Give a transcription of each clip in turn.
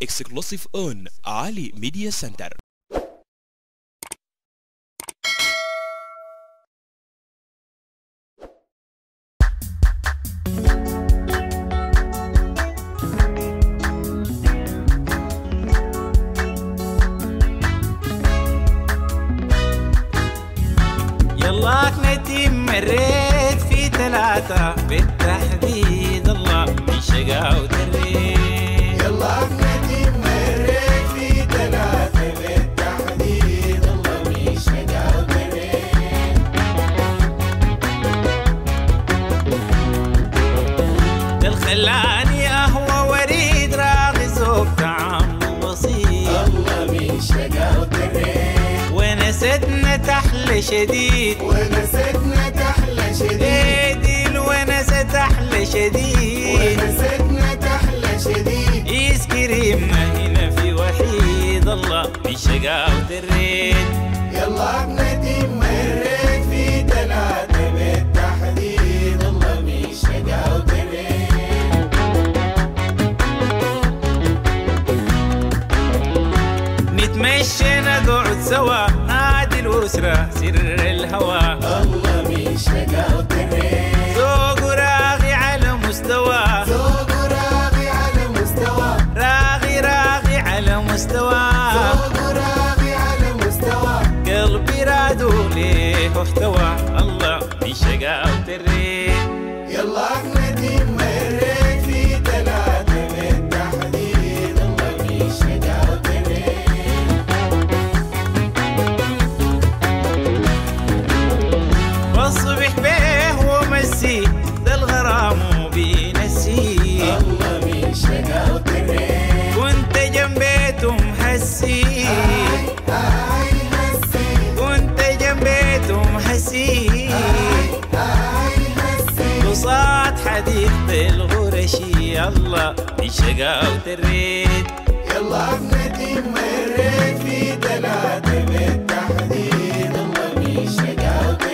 Exclusive on Ali Media Center. يلا اخنتي مريت في ثلاثة بالتحديد الله من شقا وتريد. يلا اخنتي مريت في ثلاثة بالتحديد الله من شقا وتريد. ده الخلاني قهوة وريد راغي زوج تعامل بسيط الله من شقا وتريد. ونسيتنا تحلى شديد ونسيتنا تحلى شديد ديل ونسى تحلى شديد ونسيتنا تحلى شديد ايس كريم ما هنا في وحيد الله بالشقا وتريد. يلا ابنتي مريت في ثلاثة بالتحديد الله بالشقا وتريد. نتمشي نقعد سوا الأسرة سر الهوى الله من شقا وتريد. ذوق راغي على مستوى ذوق راغي على مستوى راغي على مستوى ذوق راغي على مستوى قلبي رادو ليه واحتوى الله من شقا وتريد. يلا احمدي مريت في ثلاثة بالتحديد الله من شقا وتريد. الصبح بيه ومسي ده الغرام وبينسي الله من شقا وتريد. وانت جنبيتهم حسي هاي حسي وانت جنبيتهم حسي هاي حسي وصاد حديقة الغرشي الله من شقا وتريد. يلا ابنتي مريت في ثلاثة بالتحديد الله من شقا وتريد.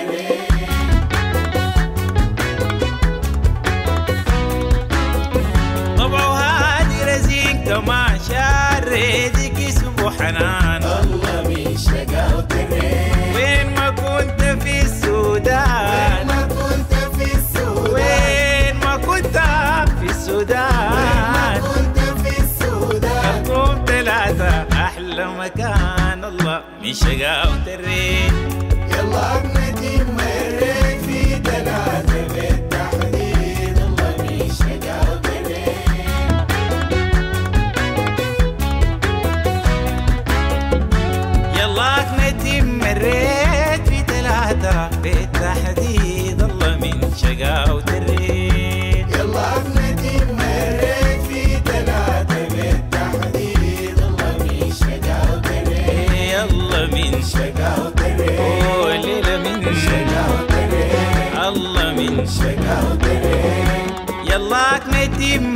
كمان شاردك اسمه حنان الله من شقا وتريد. وين ما كنت في السودان وين ما كنت في السودان وين ما كنت في السودان وين ما كنت في السودان خرطوم ثلاثة أحلى مكان الله من شقا وتريد. يلا ابنتي مريت في ثلاثة بالتحديد الله من شقا وتريد. يلا اخنتي مريت في ثلاثة بالتحديد الله من شقا وتريد. يلا اخنتي مريت في ثلاثة بالتحديد الله من شقا وتريد. يلا من شقا وتريد وليلة من شقا وتريد الله من شقا وتريد. يلا اخنتي